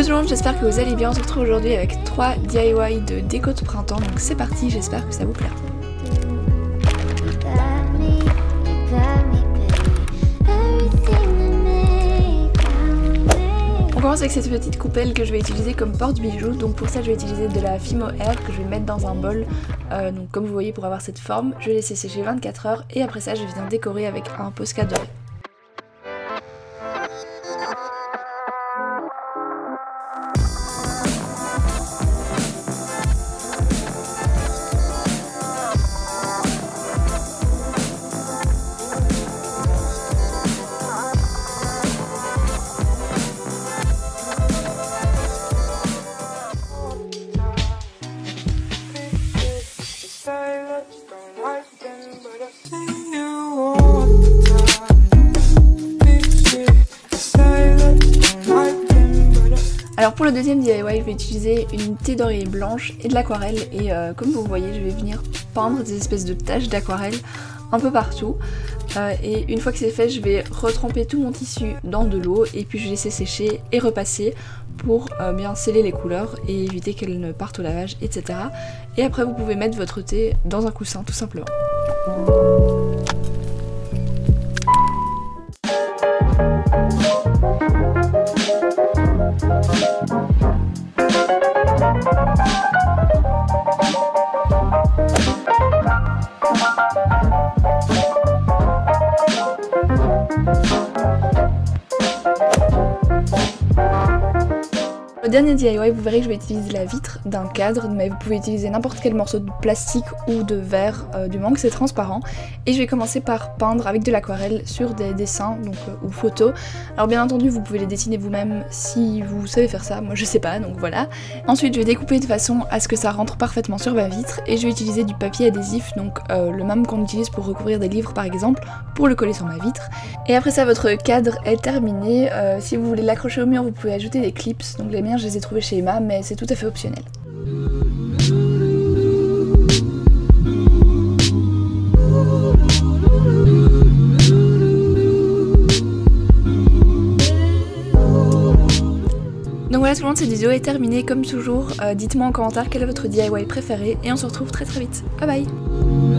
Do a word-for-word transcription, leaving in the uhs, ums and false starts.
coucou tout le monde, j'espère que vous allez bien. On se retrouve aujourd'hui avec trois D I Y de déco de printemps, donc c'est parti, j'espère que ça vous plaira. On commence avec cette petite coupelle que je vais utiliser comme porte-bijoux. Donc pour ça je vais utiliser de la Fimo Air que je vais mettre dans un bol, euh, donc comme vous voyez, pour avoir cette forme. Je vais laisser sécher vingt-quatre heures et après ça je viens décorer avec un posca doré. Alors pour le deuxième D I Y, je vais utiliser une thé d'oreiller blanche et de l'aquarelle, et euh, comme vous voyez, je vais venir peindre des espèces de taches d'aquarelle un peu partout, euh, et une fois que c'est fait, je vais retremper tout mon tissu dans de l'eau et puis je vais laisser sécher et repasser pour euh, bien sceller les couleurs et éviter qu'elles ne partent au lavage, et cetera. Et après vous pouvez mettre votre thé dans un coussin tout simplement. Le dernier D I Y, vous verrez que je vais utiliser la vitre d'un cadre, mais vous pouvez utiliser n'importe quel morceau de plastique ou de verre, euh, du moment que c'est transparent. Et je vais commencer par peindre avec de l'aquarelle sur des dessins donc, euh, ou photos. Alors bien entendu, vous pouvez les dessiner vous-même si vous savez faire ça, moi je sais pas, donc voilà. Ensuite, je vais découper de façon à ce que ça rentre parfaitement sur ma vitre, et je vais utiliser du papier adhésif, donc euh, le même qu'on utilise pour recouvrir des livres par exemple, pour le coller sur ma vitre. Et après ça, votre cadre est terminé. Euh, si vous voulez l'accrocher au mur, vous pouvez ajouter des clips, donc les miens je les ai trouvés chez Emma, mais c'est tout à fait optionnel. Donc voilà tout le monde, cette vidéo est terminée comme toujours. Euh, Dites-moi en commentaire quel est votre D I Y préféré et on se retrouve très très vite. Bye bye.